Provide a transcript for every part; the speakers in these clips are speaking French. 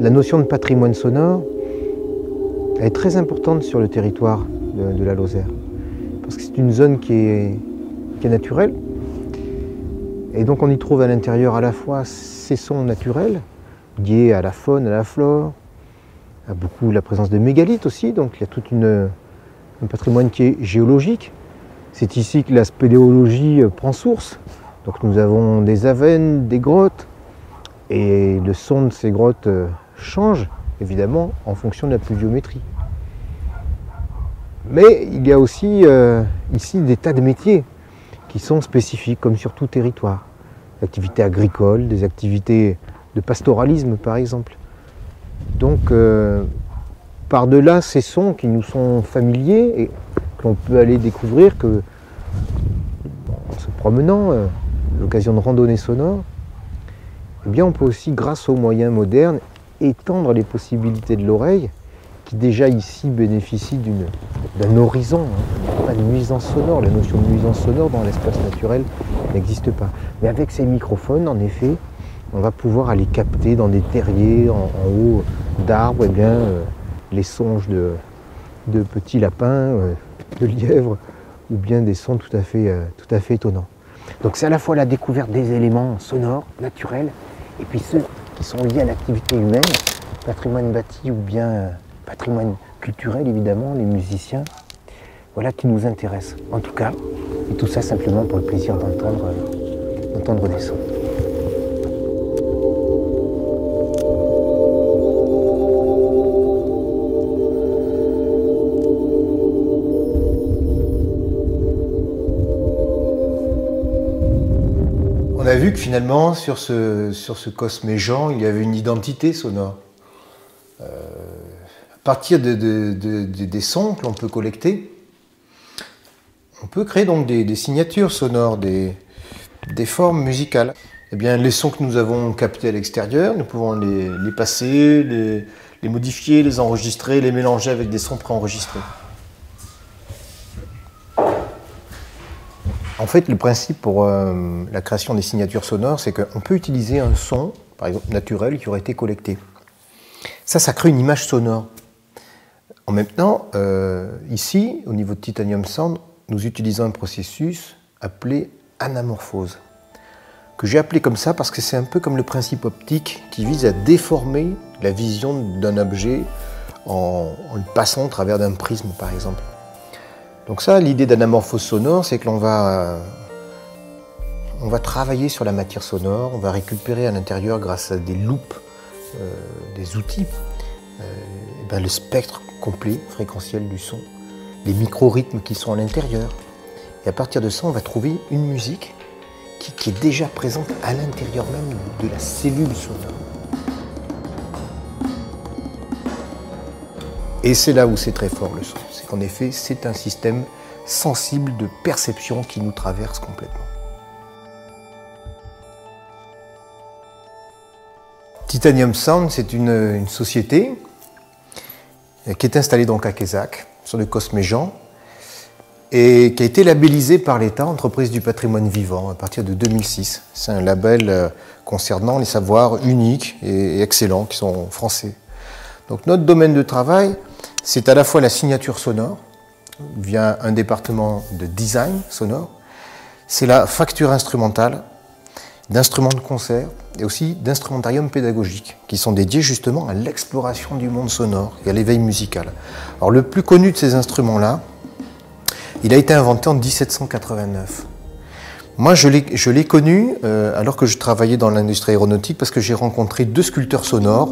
La notion de patrimoine sonore, elle est très importante sur le territoire de la Lozère, parce que c'est une zone qui est naturelle, et donc on y trouve à l'intérieur à la fois ces sons naturels, liés à la faune, à la flore, à beaucoup la présence de mégalithes aussi, donc il y a tout un patrimoine qui est géologique. C'est ici que la spéléologie prend source, donc nous avons des avennes, des grottes, et le son de ces grottes change évidemment en fonction de la pluviométrie. Mais il y a aussi ici des tas de métiers qui sont spécifiques, comme sur tout territoire. L'activité agricole, des activités de pastoralisme par exemple. Donc par-delà ces sons qui nous sont familiers et que l'on peut aller découvrir que, en se promenant, à l'occasion de randonnées sonores, eh bien on peut aussi, grâce aux moyens modernes, étendre les possibilités de l'oreille, qui déjà ici bénéficie d'un horizon, hein. Pas de nuisance sonore, la notion de nuisance sonore dans l'espace naturel n'existe pas. Mais avec ces microphones, en effet, on va pouvoir aller capter dans des terriers, en haut d'arbres, eh bien, les songes de petits lapins, de lièvres, ou bien des sons tout à fait étonnants. Donc c'est à la fois la découverte des éléments sonores, naturels, et puis ceux qui sont liés à l'activité humaine, patrimoine bâti ou bien patrimoine culturel évidemment, les musiciens, voilà qui nous intéresse en tout cas, et tout ça simplement pour le plaisir d'entendre des sons. On a vu que finalement, sur ce Causse Méjean, il y avait une identité sonore. À partir des sons que l'on peut collecter, on peut créer donc des signatures sonores, des formes musicales. Eh bien, les sons que nous avons captés à l'extérieur, nous pouvons les passer, les modifier, les enregistrer, les mélanger avec des sons préenregistrés. En fait, le principe pour la création des signatures sonores, c'est qu'on peut utiliser un son, par exemple naturel, qui aurait été collecté. Ça crée une image sonore. En même temps, ici, au niveau de Titanium Sound, nous utilisons un processus appelé anamorphose, que j'ai appelé comme ça parce que c'est un peu comme le principe optique qui vise à déformer la vision d'un objet en le passant au travers d'un prisme, par exemple. Donc ça, l'idée d'anamorphose sonore, c'est que l'on va travailler sur la matière sonore, on va récupérer à l'intérieur, grâce à des loupes, des outils, le spectre complet, fréquentiel du son, les micro-rythmes qui sont à l'intérieur. Et à partir de ça, on va trouver une musique qui est déjà présente à l'intérieur même de la cellule sonore. Et c'est là où c'est très fort le son, c'est qu'en effet c'est un système sensible de perception qui nous traverse complètement. Titanium Sound, c'est une société qui est installée donc à Kézak, sur le Causse Méjean, et qui a été labellisée par l'État entreprise du patrimoine vivant à partir de 2006. C'est un label concernant les savoirs uniques et excellents qui sont français. Donc notre domaine de travail, c'est à la fois la signature sonore, via un département de design sonore, c'est la facture instrumentale, d'instruments de concert et aussi d'instrumentarium pédagogique, qui sont dédiés justement à l'exploration du monde sonore et à l'éveil musical. Alors le plus connu de ces instruments-là, il a été inventé en 1789. Moi, je l'ai connu alors que je travaillais dans l'industrie aéronautique parce que j'ai rencontré deux sculpteurs sonores,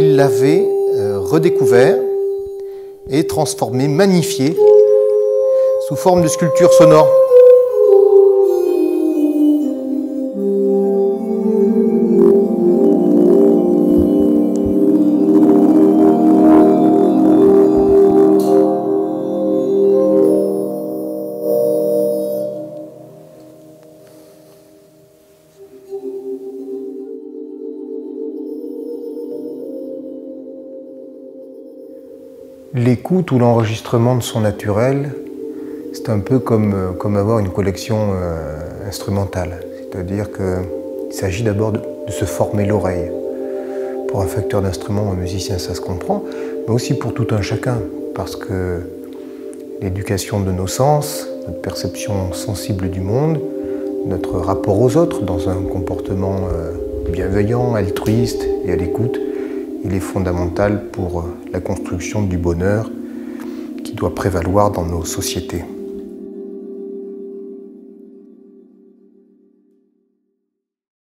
il l'avait redécouvert et transformé, magnifié, sous forme de sculpture sonore. L'écoute ou l'enregistrement de son naturel, c'est un peu comme avoir une collection instrumentale. C'est-à-dire qu'il s'agit d'abord de se former l'oreille. Pour un facteur d'instrument, un musicien, ça se comprend, mais aussi pour tout un chacun, parce que l'éducation de nos sens, notre perception sensible du monde, notre rapport aux autres dans un comportement bienveillant, altruiste et à l'écoute, il est fondamental pour la construction du bonheur qui doit prévaloir dans nos sociétés.